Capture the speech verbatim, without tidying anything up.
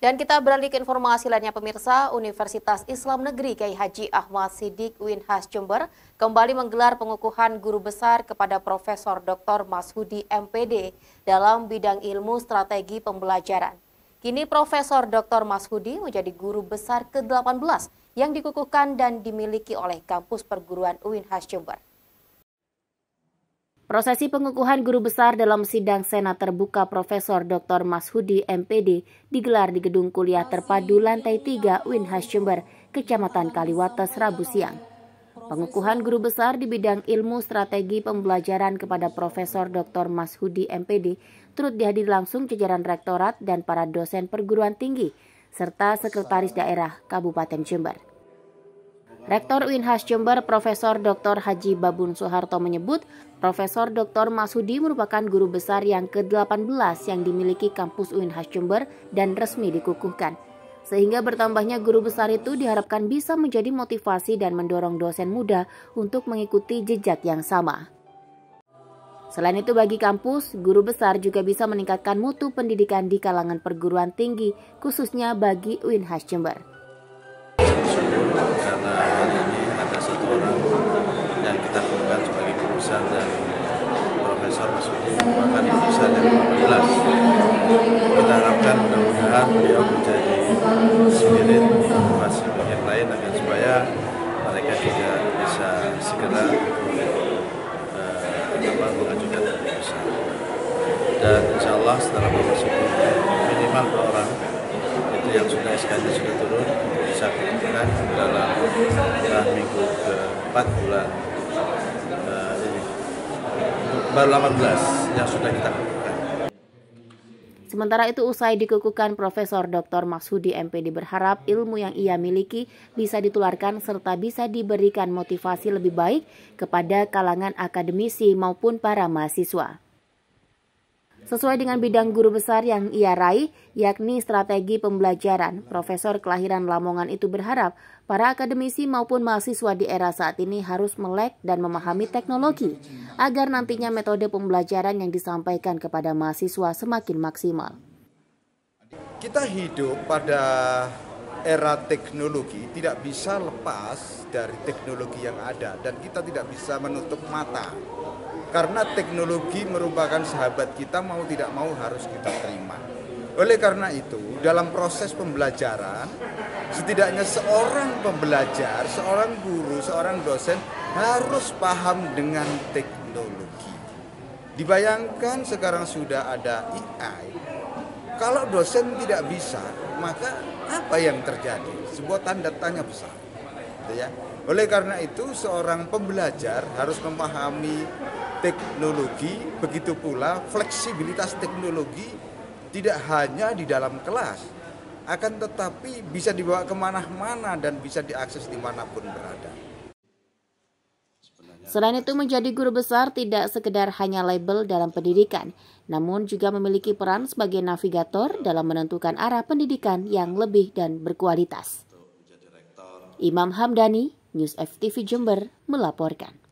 Dan kita beralih ke informasi lainnya pemirsa, Universitas Islam Negeri K H Ahmad Siddiq Winhas Jember kembali menggelar pengukuhan guru besar kepada Profesor Doktor Mashudi M P D dalam bidang ilmu strategi pembelajaran. Kini Profesor Doktor Mashudi menjadi guru besar ke delapan belas yang dikukuhkan dan dimiliki oleh kampus perguruan Winhas Jember. Prosesi pengukuhan guru besar dalam sidang senat terbuka Profesor Doktor Mashudi M P D digelar di Gedung Kuliah Terpadu Lantai tiga Winhas Jember, Kecamatan Kaliwates, Rabu siang. Pengukuhan guru besar di bidang ilmu strategi pembelajaran kepada Profesor Doktor Mashudi M P D turut dihadiri langsung jajaran rektorat dan para dosen perguruan tinggi serta sekretaris daerah Kabupaten Jember. Rektor Winhas Jember Profesor Doktor Haji Babun Soeharto menyebut, Profesor Doktor Mashudi merupakan guru besar yang ke delapan belas yang dimiliki kampus Winhas Jember dan resmi dikukuhkan. Sehingga bertambahnya guru besar itu diharapkan bisa menjadi motivasi dan mendorong dosen muda untuk mengikuti jejak yang sama. Selain itu bagi kampus, guru besar juga bisa meningkatkan mutu pendidikan di kalangan perguruan tinggi, khususnya bagi Winhas Jember. Karena hari ini ada satu orang yang kita gunakan sebagai guru besar dan Profesor Mashudi merupakan guru besar dari delapan belas. Kita harapkan mudah-mudahan beliau menjadi spirit motivasi bagi yang lain agar supaya mereka juga bisa segera uh, mengajukan guru besar. Dan insya Allah setelah memasuki minimal dua orang itu yang sudah S K-nya sudah turun bisa dikumpulkan dalam minggu ke empat bulan uh, ini baru delapan belas yang sudah kita kukuhkan. Sementara itu usai dikukuhkan Profesor Doktor Mashudi M P D berharap ilmu yang ia miliki bisa ditularkan serta bisa diberikan motivasi lebih baik kepada kalangan akademisi maupun para mahasiswa. Sesuai dengan bidang guru besar yang ia raih, yakni strategi pembelajaran, Profesor kelahiran Lamongan itu berharap para akademisi maupun mahasiswa di era saat ini harus melek dan memahami teknologi, agar nantinya metode pembelajaran yang disampaikan kepada mahasiswa semakin maksimal. Kita hidup pada era teknologi, tidak bisa lepas dari teknologi yang ada dan kita tidak bisa menutup mata. Karena teknologi merupakan sahabat kita, mau tidak mau harus kita terima. Oleh karena itu, dalam proses pembelajaran, setidaknya seorang pembelajar, seorang guru, seorang dosen harus paham dengan teknologi. Dibayangkan sekarang sudah ada A I. Kalau dosen tidak bisa, maka apa yang terjadi? Sebuah tanda tanya besar. Gitu ya. Oleh karena itu, seorang pembelajar harus memahami teknologi, begitu pula fleksibilitas teknologi tidak hanya di dalam kelas, akan tetapi bisa dibawa kemana-mana dan bisa diakses dimanapun berada. Selain itu menjadi guru besar tidak sekedar hanya label dalam pendidikan, namun juga memiliki peran sebagai navigator dalam menentukan arah pendidikan yang lebih dan berkualitas. Imam Hamdani, News F T V Jember melaporkan.